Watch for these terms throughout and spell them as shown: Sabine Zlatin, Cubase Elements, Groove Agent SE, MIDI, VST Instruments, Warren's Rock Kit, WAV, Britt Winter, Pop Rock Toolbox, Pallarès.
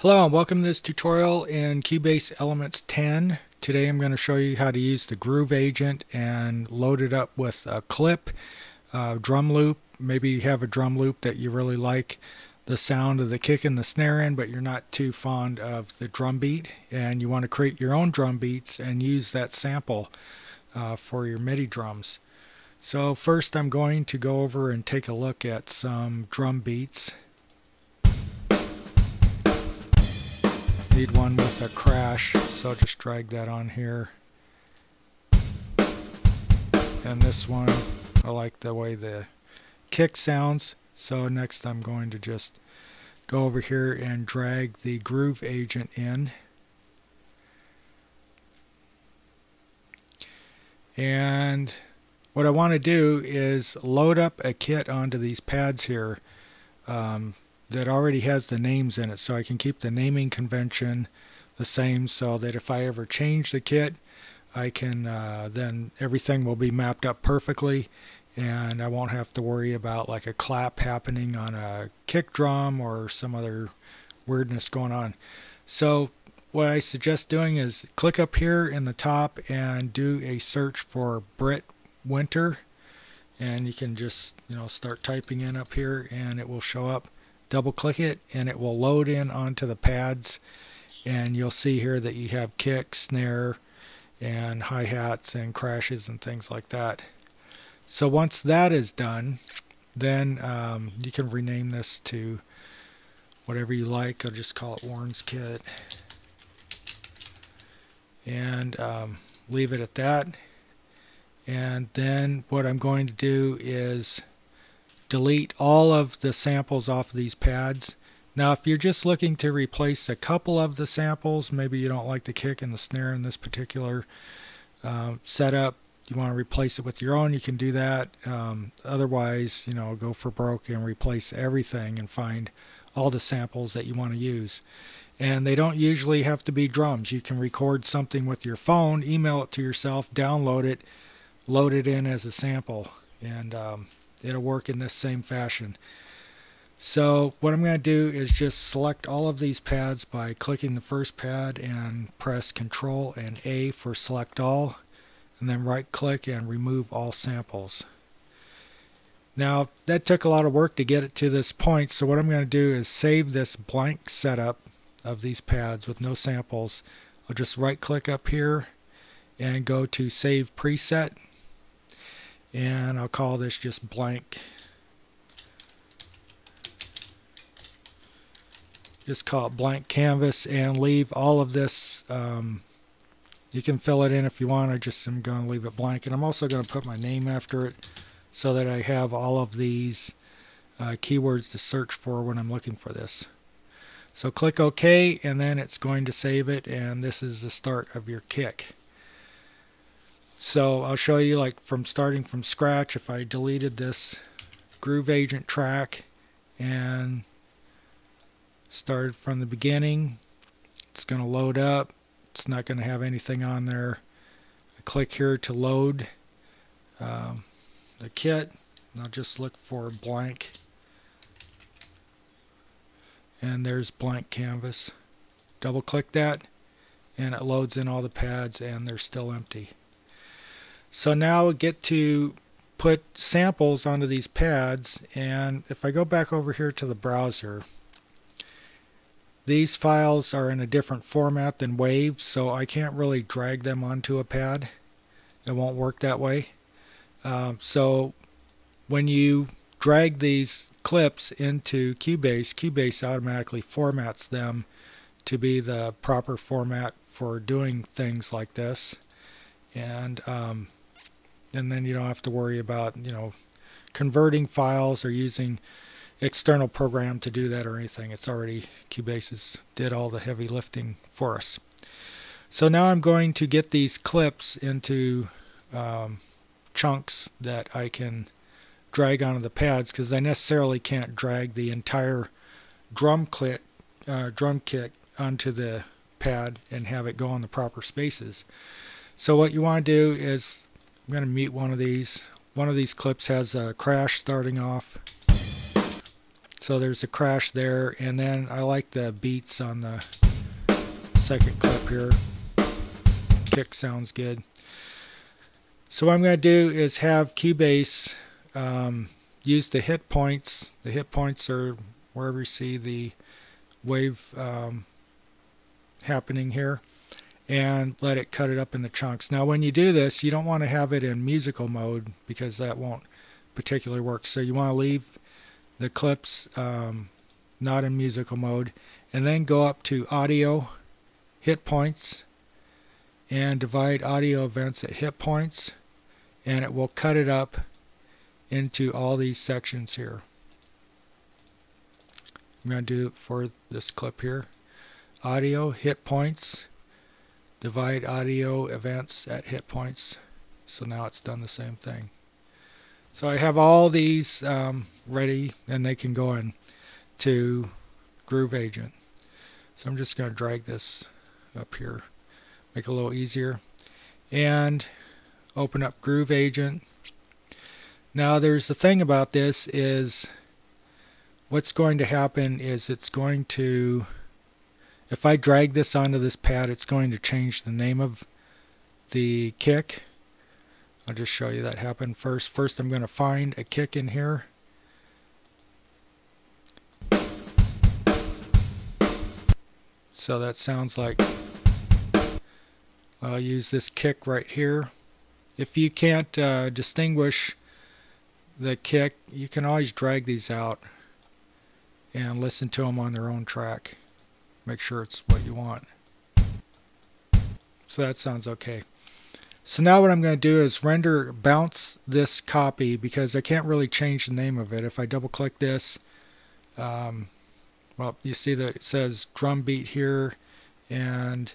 Hello and welcome to this tutorial in Cubase Elements 10. Today I'm going to show you how to use the Groove Agent and load it up with a clip, a drum loop. Maybe you have a drum loop that you really like the sound of the kick and the snare in, but you're not too fond of the drum beat, and you want to create your own drum beats and use that sample for your MIDI drums. So first I'm going to go over and take a look at some drum beats. Need one with a crash, so I'll just drag that on here. And this one, I like the way the kick sounds, so next I'm going to just go over here and drag the Groove Agent in. And what I want to do is load up a kit onto these pads here. That already has the names in it, so I can keep the naming convention the same so that if I ever change the kit, I can then everything will be mapped up perfectly and I won't have to worry about like a clap happening on a kick drum or some other weirdness going on. So what I suggest doing is click up here in the top and do a search for Britt Winter, and you can just start typing in up here and it will show up. Double click it and it will load in onto the pads, and you'll see here that you have kick, snare, and hi-hats and crashes and things like that. So once that is done, then you can rename this to whatever you like. I'll just call it Warren's Kit and leave it at that. And then what I'm going to do is delete all of the samples off of these pads. Now if you're just looking to replace a couple of the samples, maybe you don't like the kick and the snare in this particular setup, you want to replace it with your own, you can do that. Otherwise, go for broke and replace everything and find all the samples that you want to use. And they don't usually have to be drums. You can record something with your phone, email it to yourself, download it, load it in as a sample, and it'll work in this same fashion. So what I'm going to do is just select all of these pads by clicking the first pad and press Control and A for select all, and then right click and remove all samples. Now that took a lot of work to get it to this point, so what I'm going to do is save this blank setup of these pads with no samples. I'll just right click up here and go to Save Preset. And I'll call this just blank. Just call it blank canvas and leave all of this. You can fill it in if you want. I'm going to leave it blank. And I'm also going to put my name after it so that I have all of these keywords to search for when I'm looking for this. So click OK, and then it's going to save it. And this is the start of your kick. So I'll show you, like, from starting from scratch, if I deleted this Groove Agent track and started from the beginning, it's going to load up. It's not going to have anything on there. I click here to load the kit, and I'll just look for blank, and there's blank canvas. Double click that and it loads in all the pads, and they're still empty. So now we get to put samples onto these pads, and if I go back over here to the browser, these files are in a different format than WAV, so I can't really drag them onto a pad. It won't work that way. So when you drag these clips into Cubase, Cubase automatically formats them to be the proper format for doing things like this. And then you don't have to worry about converting files or using external program to do that or anything. It's already, Cubase's did all the heavy lifting for us. So now I'm going to get these clips into chunks that I can drag onto the pads, because I necessarily can't drag the entire drum kit onto the pad and have it go on the proper spaces. So what you want to do is, I'm going to mute one of these. One of these clips has a crash starting off. So there's a crash there, and then I like the beats on the second clip here. Kick sounds good. So what I'm going to do is have Cubase use the hit points. The hit points are wherever you see the wave happening here, and let it cut it up into chunks. Now when you do this, you don't want to have it in musical mode because that won't particularly work. So you want to leave the clips not in musical mode, and then go up to audio, hit points, and divide audio events at hit points, and it will cut it up into all these sections here. I'm going to do it for this clip here. Audio, hit points, divide audio events at hit points. So now it's done the same thing. So I have all these ready, and they can go in to Groove Agent. So I'm just going to drag this up here, make it a little easier, and open up Groove Agent. Now there's the thing about this is what's going to happen is it's going to, if I drag this onto this pad, it's going to change the name of the kick. I'll just show you that happen first. First I'm going to find a kick in here. So that sounds like, I'll use this kick right here. If you can't distinguish the kick, you can always drag these out and listen to them on their own track. Make sure it's what you want. So that sounds okay. So now what I'm going to do is render bounce this copy, because I can't really change the name of it. If I double click this, well, you see that it says drum beat here, and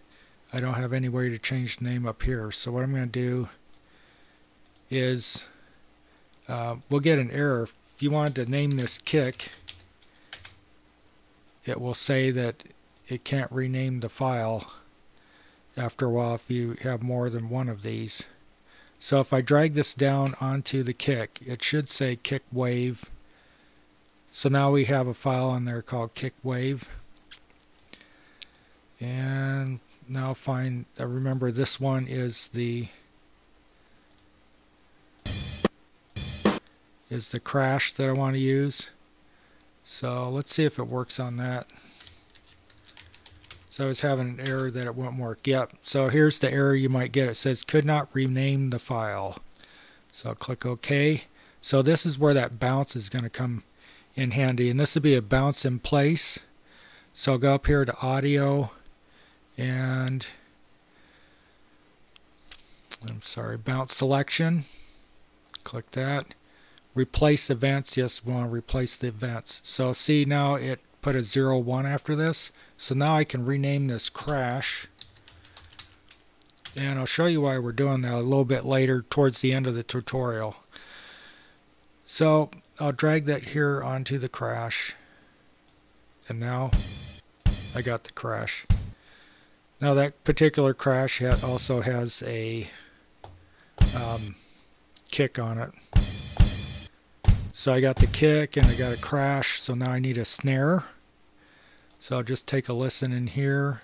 I don't have any way to change the name up here. So what I'm going to do is we'll get an error. If you wanted to name this kick, it will say that it can't rename the file after a while if you have more than one of these. So if I drag this down onto the kick, it should say kick wave. So now we have a file on there called kick wave. And now find, remember this one is the crash that I want to use. So let's see if it works on that. So it's having an error that it won't work. Yep, so here's the error you might get. It says could not rename the file. So I'll click OK. So this is where that bounce is going to come in handy. And this would be a bounce in place. So I'll go up here to audio, and I'm sorry, bounce selection. Click that. Replace events. Yes, we want to replace the events. So see, now it put a 0, 1 after this. So now I can rename this crash. And I'll show you why we're doing that a little bit later towards the end of the tutorial. So I'll drag that here onto the crash. And now I got the crash. Now that particular crash also has a kick on it. So I got the kick and I got a crash, so now I need a snare. So I'll just take a listen in here.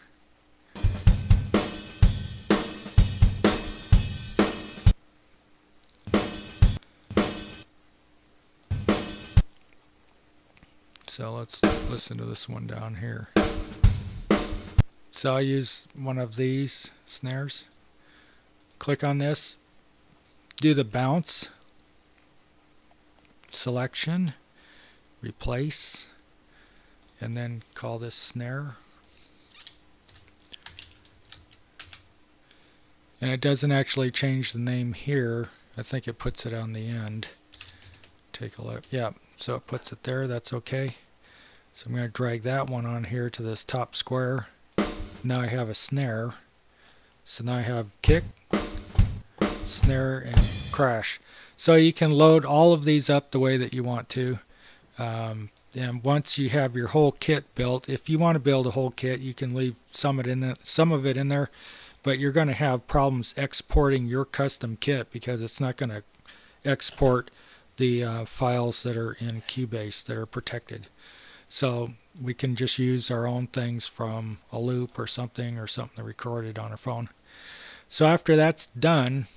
So let's listen to this one down here. So I use one of these snares. Click on this, do the bounce selection, replace, and then call this snare. And it doesn't actually change the name here. I think it puts it on the end. Take a look. Yeah, so it puts it there. That's okay. So I'm going to drag that one on here to this top square. Now I have a snare. So now I have kick, snare, and crash. So you can load all of these up the way that you want to. And once you have your whole kit built, if you want to build a whole kit, you can leave some of it in there, but you're going to have problems exporting your custom kit because it's not going to export the files that are in Cubase that are protected. So we can just use our own things from a loop or something recorded on our phone. So after that's done,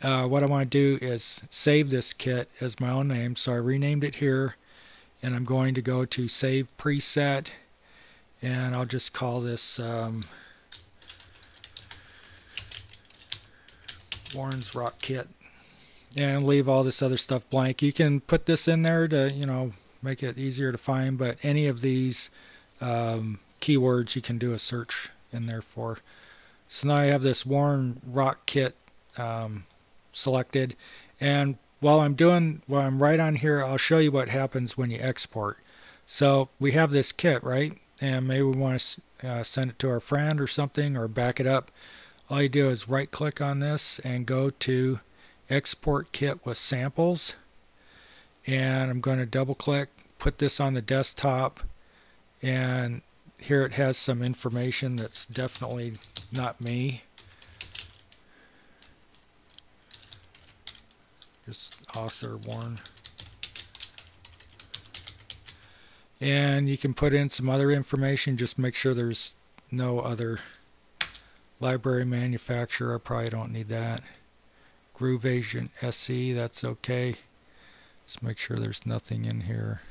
what I want to do is save this kit as my own name. So I renamed it here, and I'm going to go to Save Preset, and I'll just call this Warren's Rock Kit, and leave all this other stuff blank. You can put this in there to, you know, make it easier to find, but any of these keywords you can do a search in there for. So now I have this Warren's Rock Kit selected, and while I'm right on here, I'll show you what happens when you export. So we have this kit, right? And maybe we want to send it to our friend or something, or back it up. All you do is right click on this and go to Export Kit with Samples, and I'm going to double click, put this on the desktop, and here it has some information that's definitely not me. Just author Warren. And you can put in some other information. Just make sure there's no other library manufacturer. I probably don't need that. Groove Agent SE, that's okay. Just make sure there's nothing in here.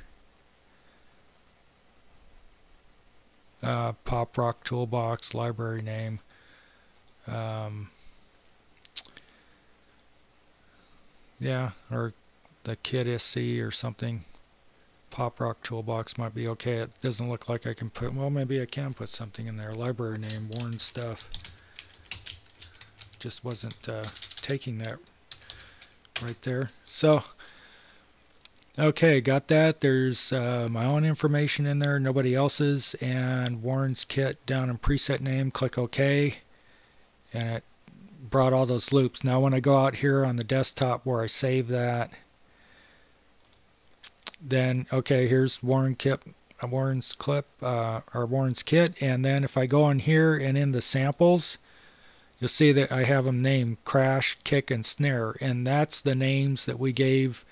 Pop Rock Toolbox, library name. Yeah, or the Kit SE or something. Pop Rock Toolbox might be okay. It doesn't look like I can put, well, maybe I can put something in there. Library name, Warren stuff. Just wasn't taking that right there. So, okay, got that. There's my own information in there, nobody else's, and Warren's Kit down in preset name. Click OK, and it brought all those loops. Now when I go out here on the desktop where I save that, then okay, here's Warren's Kit, and then if I go on here and in the samples, you'll see that I have them named Crash, Kick, and Snare, and that's the names that we gave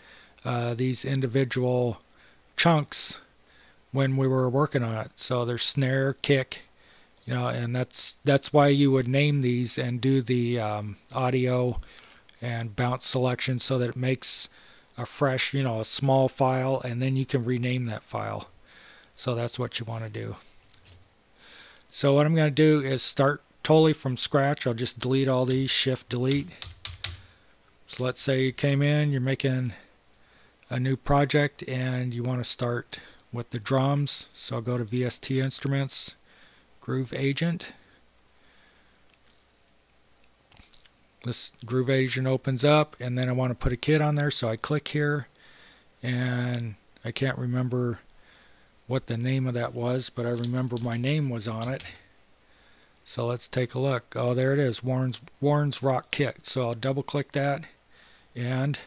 these individual chunks when we were working on it. So there's snare, kick, you know, and that's why you would name these and do the audio and bounce selection, so that it makes a fresh, you know, a small file, and then you can rename that file. So that's what you want to do. So what I'm going to do is start totally from scratch. I'll just delete all these, shift delete. So let's say you came in, you're making a new project and you want to start with the drums. So I'll go to VST Instruments, Groove Agent. This Groove Agent opens up, and then I want to put a kit on there, so I click here, and I can't remember what the name of that was, but I remember my name was on it. So let's take a look. Oh, there it is, Warren's Rock Kit. So I'll double click that, and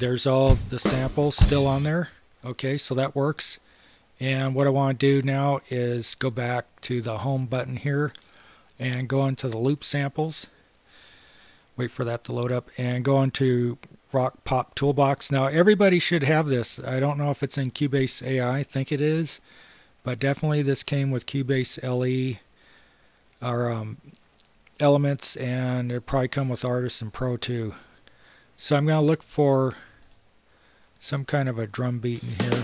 there's all the samples still on there. Okay, so that works. And what I want to do now is go back to the home button here and go into the loop samples, wait for that to load up, and go into Rock Pop Toolbox. Now everybody should have this. I don't know if it's in Cubase AI, I think it is, but definitely this came with Cubase LE or Elements, and it probably come with Artists and Pro too. So I'm going to look for some kind of a drum beat in here.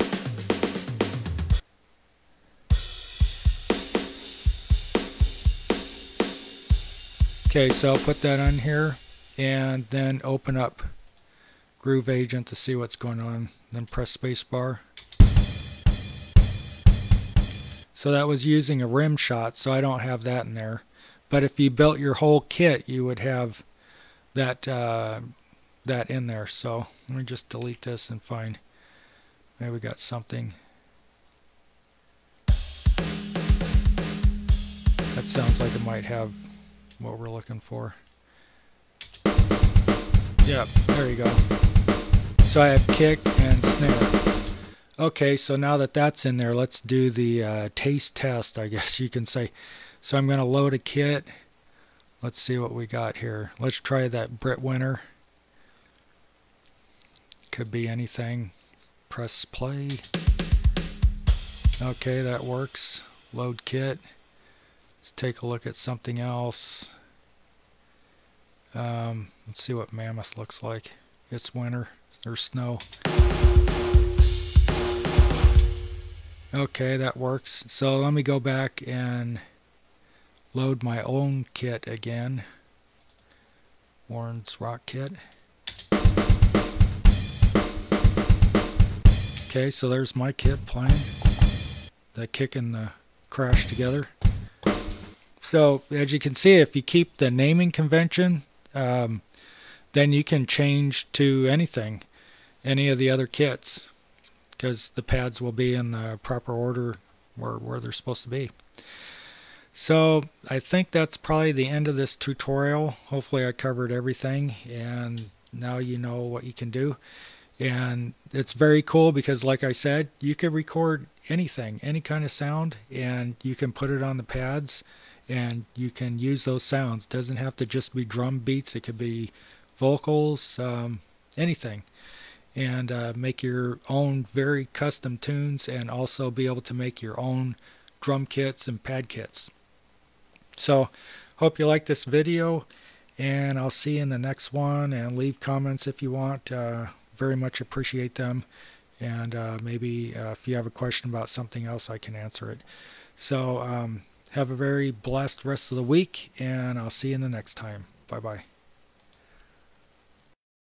Okay, so I'll put that on here and then open up Groove Agent to see what's going on, then press spacebar. So that was using a rim shot, so I don't have that in there. But if you built your whole kit, you would have that that in there. So let me just delete this and find, maybe we got something. That sounds like it might have what we're looking for. Yep, there you go. So I have kick and snare. Okay, so now that that's in there, let's do the taste test, I guess you can say. So I'm going to load a kit. Let's see what we got here. Let's try that Britt Winter. Could be anything. press play. Okay, that works. Load kit. Let's take a look at something else. Let's see what Mammoth looks like. It's winter. There's snow. Okay, that works. So let me go back and load my own kit again. Warren's Rock Kit. Okay, so there's my kit playing. The kick and the crash together. So as you can see, if you keep the naming convention, then you can change to anything, any of the other kits, because the pads will be in the proper order where they're supposed to be. So I think that's probably the end of this tutorial. Hopefully I covered everything, and now you know what you can do. And it's very cool because, like I said, you can record anything, any kind of sound, and you can put it on the pads, and you can use those sounds. It doesn't have to just be drum beats. It could be vocals, anything. And make your own very custom tunes, and also be able to make your own drum kits and pad kits. So, hope you like this video, and I'll see you in the next one. And leave comments if you want. Very much appreciate them. And maybe if you have a question about something else, I can answer it. So have a very blessed rest of the week, and I'll see you in the next time. Bye-bye.